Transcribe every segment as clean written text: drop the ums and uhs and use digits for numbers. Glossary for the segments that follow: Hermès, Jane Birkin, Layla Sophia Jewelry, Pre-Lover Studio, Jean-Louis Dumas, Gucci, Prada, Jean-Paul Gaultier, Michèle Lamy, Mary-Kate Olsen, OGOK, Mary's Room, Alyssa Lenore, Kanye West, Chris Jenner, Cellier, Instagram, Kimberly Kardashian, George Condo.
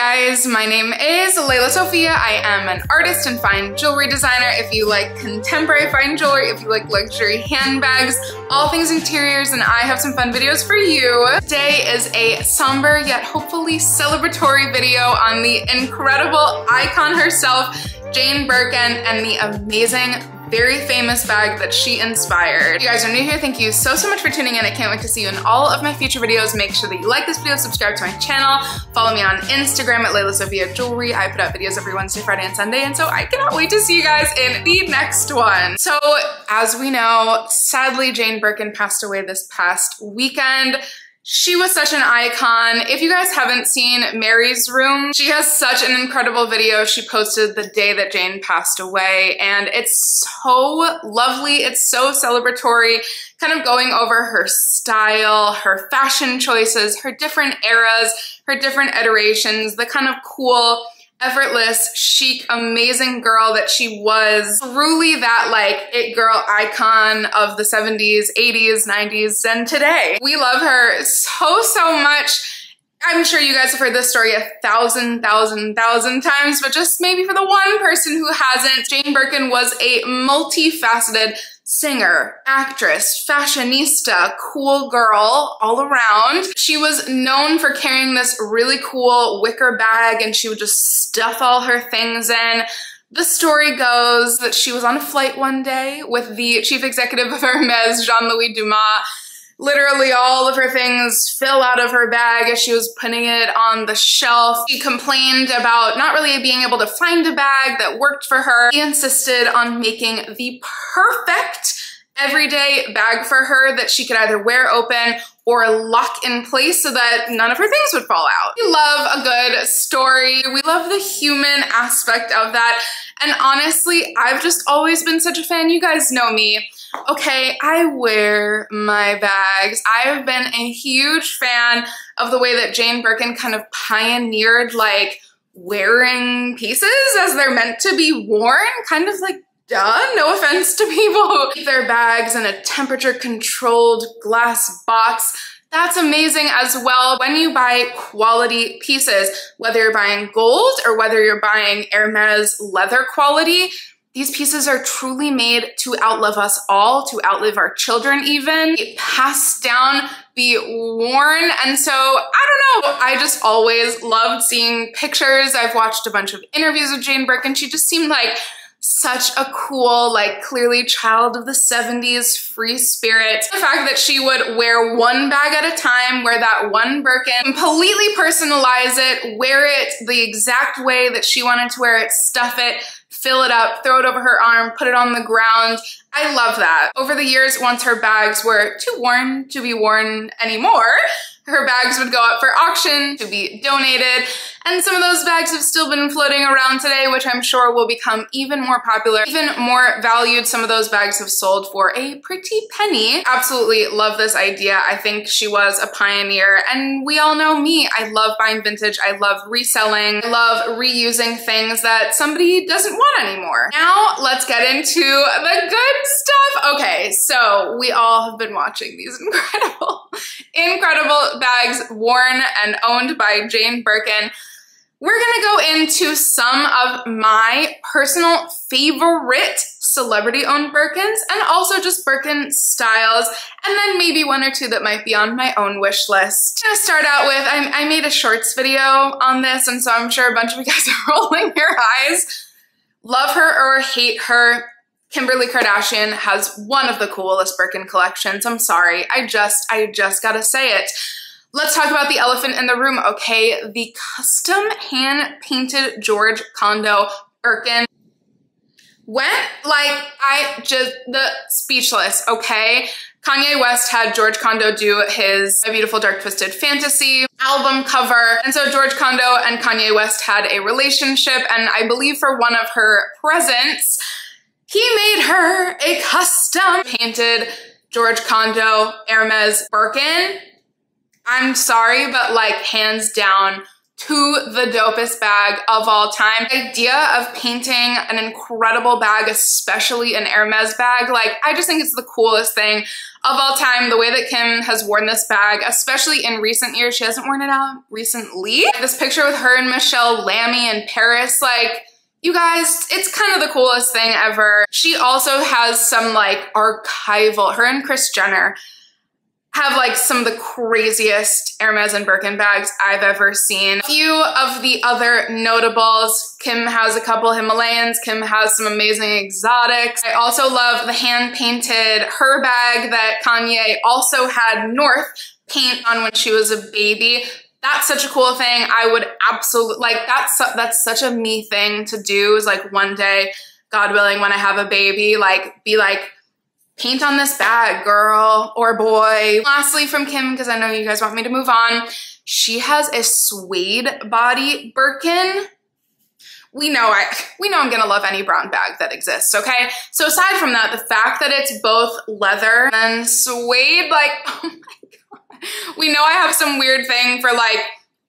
guys, my name is Layla Sophia. I am an artist and fine jewelry designer. If you like contemporary fine jewelry, if you like luxury handbags, all things interiors, and I have some fun videos for you. Today is a somber yet hopefully celebratory video on the incredible icon herself, Jane Birkin, and the amazing, very famous bag that she inspired. If you guys are new here, thank you so much for tuning in. I can't wait to see you in all of my future videos. Make sure that you like this video, subscribe to my channel, follow me on Instagram at Layla Sophia Jewelry. I put out videos every Wednesday, Friday, and Sunday, and so I cannot wait to see you guys in the next one. So as we know, sadly, Jane Birkin passed away this past weekend. She was such an icon. If you guys haven't seen Mary's Room, she has such an incredible video she posted the day that Jane passed away, and it's so lovely, it's so celebratory, kind of going over her style, her fashion choices, her different eras, her different iterations, the kind of cool, effortless, chic, amazing girl that she was. Truly that like it girl icon of the 70s, 80s, 90s, and today. We love her so, so much. I'm sure you guys have heard this story 1,000 times, but just maybe for the one person who hasn't, Jane Birkin was a multifaceted singer, actress, fashionista, cool girl all around. She was known for carrying this really cool wicker bag, and she would just stuff all her things in. The story goes that she was on a flight one day with the chief executive of Hermès, Jean-Louis Dumas. Literally all of her things fell out of her bag as she was putting it on the shelf. She complained about not really being able to find a bag that worked for her. She insisted on making the perfect everyday bag for her that she could either wear open or lock in place so that none of her things would fall out. We love a good story. We love the human aspect of that. And honestly, I've just always been such a fan. You guys know me. Okay, I wear my bags. I have been a huge fan of the way that Jane Birkin kind of pioneered like wearing pieces as they're meant to be worn, kind of like duh, no offense to people who keep their bags in a temperature-controlled glass box. That's amazing as well. When you buy quality pieces, whether you're buying gold or whether you're buying Hermès leather quality, these pieces are truly made to outlive us all, to outlive our children even. They pass down, be worn, and so I don't know. I just always loved seeing pictures. I've watched a bunch of interviews with Jane Birkin. She just seemed like such a cool, like clearly child of the 70s, free spirit. The fact that she would wear one bag at a time, wear that one Birkin, completely personalize it, wear it the exact way that she wanted to wear it, stuff it, fill it up, throw it over her arm, put it on the ground. I love that. Over the years, once her bags were too worn to be worn anymore, her bags would go up for auction to be donated, and some of those bags have still been floating around today, which I'm sure will become even more popular, even more valued. Some of those bags have sold for a pretty penny. Absolutely love this idea. I think she was a pioneer, and we all know me. I love buying vintage. I love reselling. I love reusing things that somebody doesn't want anymore. Now let's get into the good stuff. Okay, so we all have been watching these incredible bags worn and owned by Jane Birkin. We're gonna go into some of my personal favorite celebrity-owned Birkins, and also just Birkin styles, and then maybe one or two that might be on my own wish list. I'm gonna start out with, I made a shorts video on this, and so I'm sure a bunch of you guys are rolling your eyes. Love her or hate her, Kimberly Kardashian has one of the coolest Birkin collections. I'm sorry, I just gotta say it. Let's talk about the elephant in the room, okay? The custom hand-painted George Condo Birkin went like, speechless, okay? Kanye West had George Condo do his My Beautiful Dark Twisted Fantasy album cover. And so George Condo and Kanye West had a relationship, and I believe for one of her presents, he made her a custom painted George Condo Hermes Birkin. I'm sorry, but like hands down, to the dopest bag of all time. The idea of painting an incredible bag, especially an Hermès bag, like I just think it's the coolest thing of all time. The way that Kim has worn this bag, especially in recent years, she hasn't worn it out recently. This picture with her and Michèle Lamy in Paris, like, you guys, it's kind of the coolest thing ever. She also has some like archival, her and Chris Jenner have like some of the craziest Hermes and Birkin bags I've ever seen. A few of the other notables, Kim has a couple Himalayans, Kim has some amazing exotics. I also love the hand painted her bag that Kanye also had North paint on when she was a baby. That's such a cool thing. I would absolutely, like that's such a me thing to do, is like one day, God willing, when I have a baby, like be like, paint on this bag, girl or boy. Lastly from Kim, because I know you guys want me to move on, she has a suede body Birkin. We know I'm gonna love any brown bag that exists, okay? So aside from that, the fact that it's both leather and suede, like, oh my God. We know I have some weird thing for like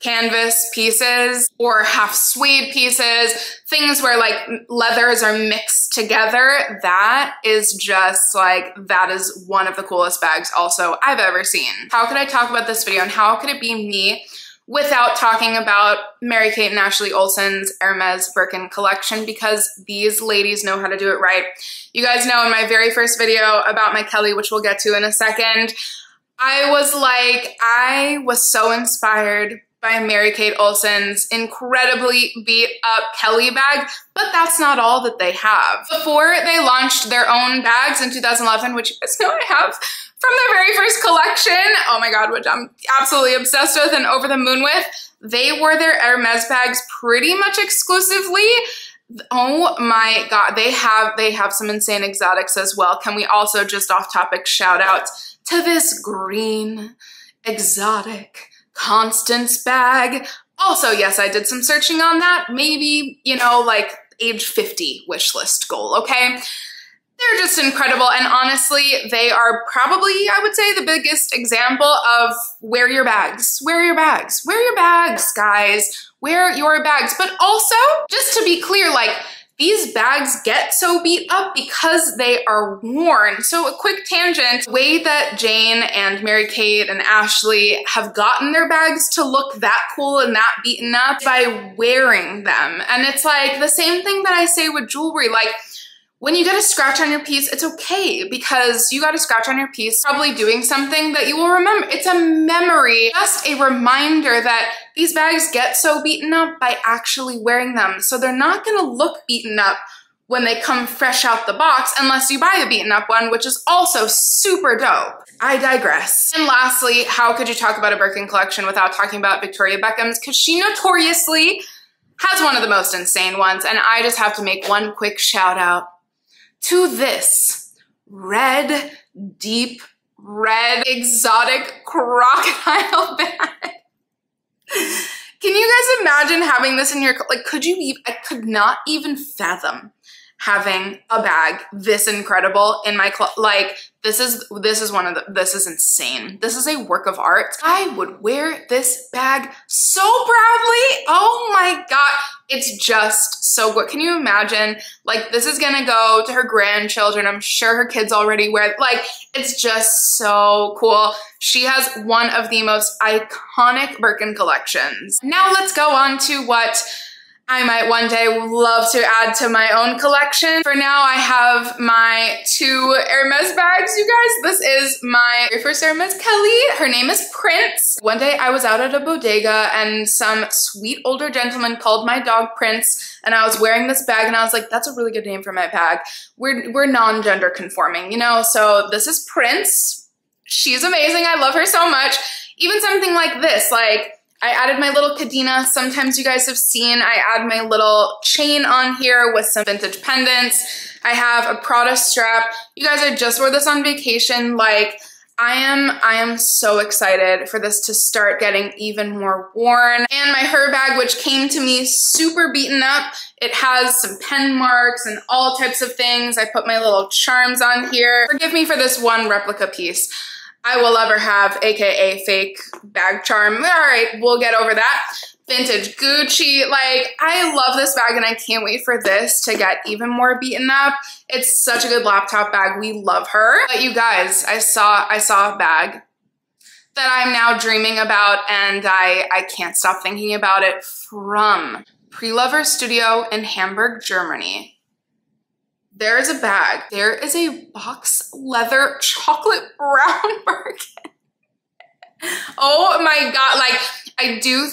canvas pieces or half suede pieces, things where like leathers are mixed together. That is just like, that is one of the coolest bags also I've ever seen. How could I talk about this video and how could it be me without talking about Mary-Kate and Ashley Olsen's Hermès Birkin collection, because these ladies know how to do it right. You guys know in my very first video about my Kelly, which we'll get to in a second, I was like, I was so inspired by Mary-Kate Olsen's incredibly beat up Kelly bag, but that's not all that they have. Before they launched their own bags in 2011, which you guys know I have from their very first collection, oh my God, which I'm absolutely obsessed with and over the moon with, they wore their Hermès bags pretty much exclusively. Oh my God, they have some insane exotics as well. Can we also just off topic shout out to this green exotic Constance bag? Also, yes, I did some searching on that. Maybe, you know, like age 50 wish list goal, okay? They're just incredible. And honestly, they are probably, I would say, the biggest example of wear your bags, wear your bags, wear your bags, guys, wear your bags. But also, just to be clear, like, these bags get so beat up because they are worn. So a quick tangent, the way that Jane and Mary-Kate and Ashley have gotten their bags to look that cool and that beaten up, by wearing them. And it's like the same thing that I say with jewelry, like when you get a scratch on your piece, it's okay, because you got a scratch on your piece probably doing something that you will remember. It's a memory, just a reminder that these bags get so beaten up by actually wearing them. So they're not gonna look beaten up when they come fresh out the box, unless you buy the beaten up one, which is also super dope. I digress. And lastly, how could you talk about a Birkin collection without talking about Victoria Beckham's? Because she notoriously has one of the most insane ones. And I just have to make one quick shout out to this red, deep red, exotic crocodile bag. Can you guys imagine having this in your, like, could you even, I could not even fathom having a bag this incredible in my closet. Like, this is one of the, this is insane. This is a work of art. I would wear this bag so proudly. Oh my God. It's just so good. Can you imagine? Like, this is gonna go to her grandchildren. I'm sure her kids already wear it. Like, it's just so cool. She has one of the most iconic Birkin collections. Now let's go on to what I might one day love to add to my own collection. For now, I have my two Hermès bags, you guys. This is my first Hermès Kelly. Her name is Prince. One day I was out at a bodega and some sweet older gentleman called my dog Prince, and I was wearing this bag and I was like, that's a really good name for my bag. We're non-gender conforming, you know? So this is Prince. She's amazing. I love her so much. Even something like this, like, I added my little cadenas. Sometimes you guys have seen I add my little chain on here with some vintage pendants. I have a Prada strap. You guys, I just wore this on vacation. Like, I am so excited for this to start getting even more worn. And my her bag, which came to me super beaten up. It has some pen marks and all types of things. I put my little charms on here. Forgive me for this one replica piece I will ever have, AKA fake bag charm. All right, we'll get over that. vintage Gucci. Like, I love this bag and I can't wait for this to get even more beaten up. It's such a good laptop bag. We love her. But you guys, I saw a bag that I'm now dreaming about and I can't stop thinking about it, from Pre-Lover Studio in Hamburg, Germany. There is a bag. There is a box leather chocolate brown Birkin. Oh my God. Like, I do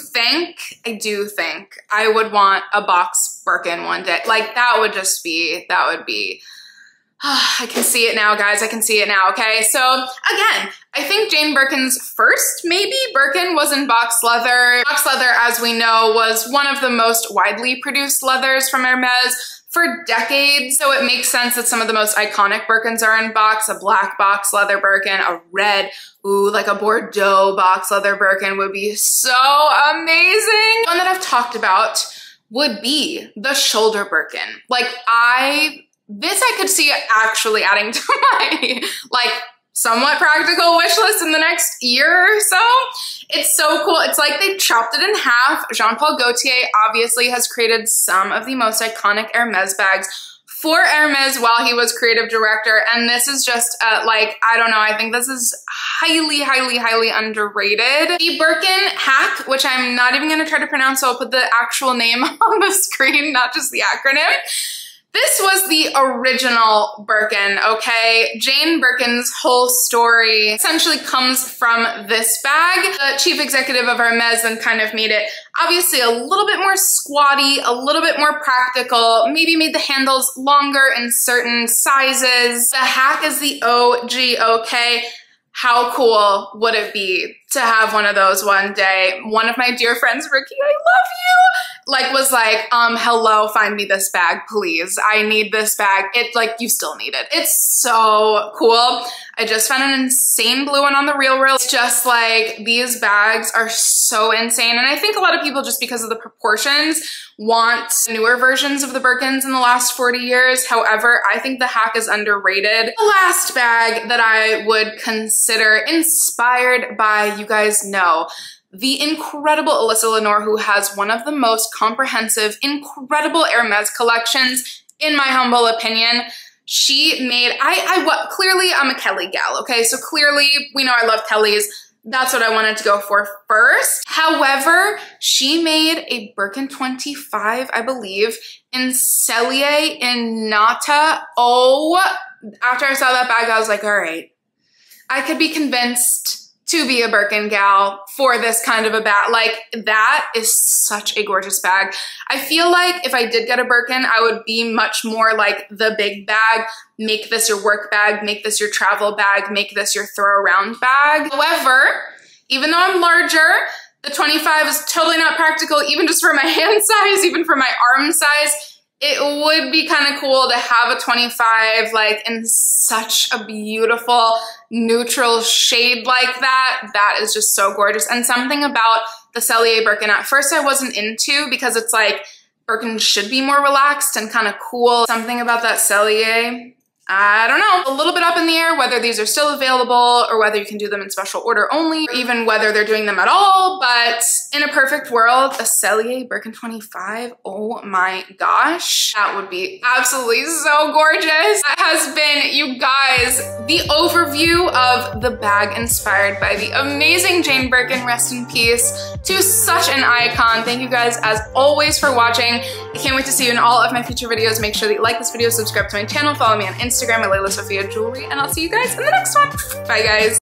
think I would want a box Birkin one day. Like, that would be, I can see it now, guys. I can see it now. Okay. So again, I think Jane Birkin's first, maybe, Birkin was in box leather. Box leather, as we know, was one of the most widely produced leathers from Hermès for decades. So it makes sense that some of the most iconic Birkins are in box. A black box leather Birkin, a red, ooh, like a Bordeaux box leather Birkin would be so amazing. One that I've talked about would be the shoulder Birkin. Like, this I could see actually adding to my, like, somewhat practical wish list in the next year or so. It's so cool. It's like they chopped it in half. Jean-Paul Gaultier obviously has created some of the most iconic Hermès bags for Hermès while he was creative director. And this is just like, I don't know, I think this is highly, highly, highly underrated. The Birkin hack, which I'm not even gonna try to pronounce, so I'll put the actual name on the screen, not just the acronym. This was the original Birkin, okay? Jane Birkin's whole story essentially comes from this bag. The chief executive of Hermès then kind of made it obviously a little bit more squatty, a little bit more practical, maybe made the handles longer in certain sizes. The hack is the OGOK. How cool would it be to have one of those one day? One of my dear friends, Ricky, I love you, like, was like, hello, find me this bag, please. I need this bag. It's like, you still need it. It's so cool. I just found an insane blue one on The Real Real. It's just like, these bags are so insane. And I think a lot of people, just because of the proportions, want newer versions of the Birkins in the last 40 years. However, I think the hack is underrated. The last bag that I would consider, inspired by, you guys know, the incredible Alyssa Lenore, who has one of the most comprehensive, incredible Hermès collections, in my humble opinion. She made, clearly I'm a Kelly gal, okay? So clearly, we know I love Kellys. That's what I wanted to go for first. However, she made a Birkin 25, I believe, in Cellier in Nata. Oh, after I saw that bag, I was like, all right, I could be convinced to be a Birkin gal for this kind of a bag. Like, that is such a gorgeous bag. I feel like if I did get a Birkin, I would be much more like the big bag. Make this your work bag, make this your travel bag, make this your throw around bag. However, even though I'm larger, the 25 is totally not practical, even just for my hand size, even for my arm size. It would be kind of cool to have a 25, like, in such a beautiful neutral shade like that. That is just so gorgeous. And something about the Cellier Birkin at first I wasn't into, because it's like, Birkin should be more relaxed and kind of cool. Something about that Cellier, I don't know, a little bit up in the air whether these are still available or whether you can do them in special order only, or even whether they're doing them at all. But in a perfect world, a Cellier Birkin 25, oh my gosh, that would be absolutely so gorgeous. That has been, you guys, the overview of the bag inspired by the amazing Jane Birkin, rest in peace, to such an icon. Thank you guys, as always, for watching. I can't wait to see you in all of my future videos. Make sure that you like this video, subscribe to my channel, follow me on Instagram at Layla Sophia Jewelry, and I'll see you guys in the next one. Bye, guys.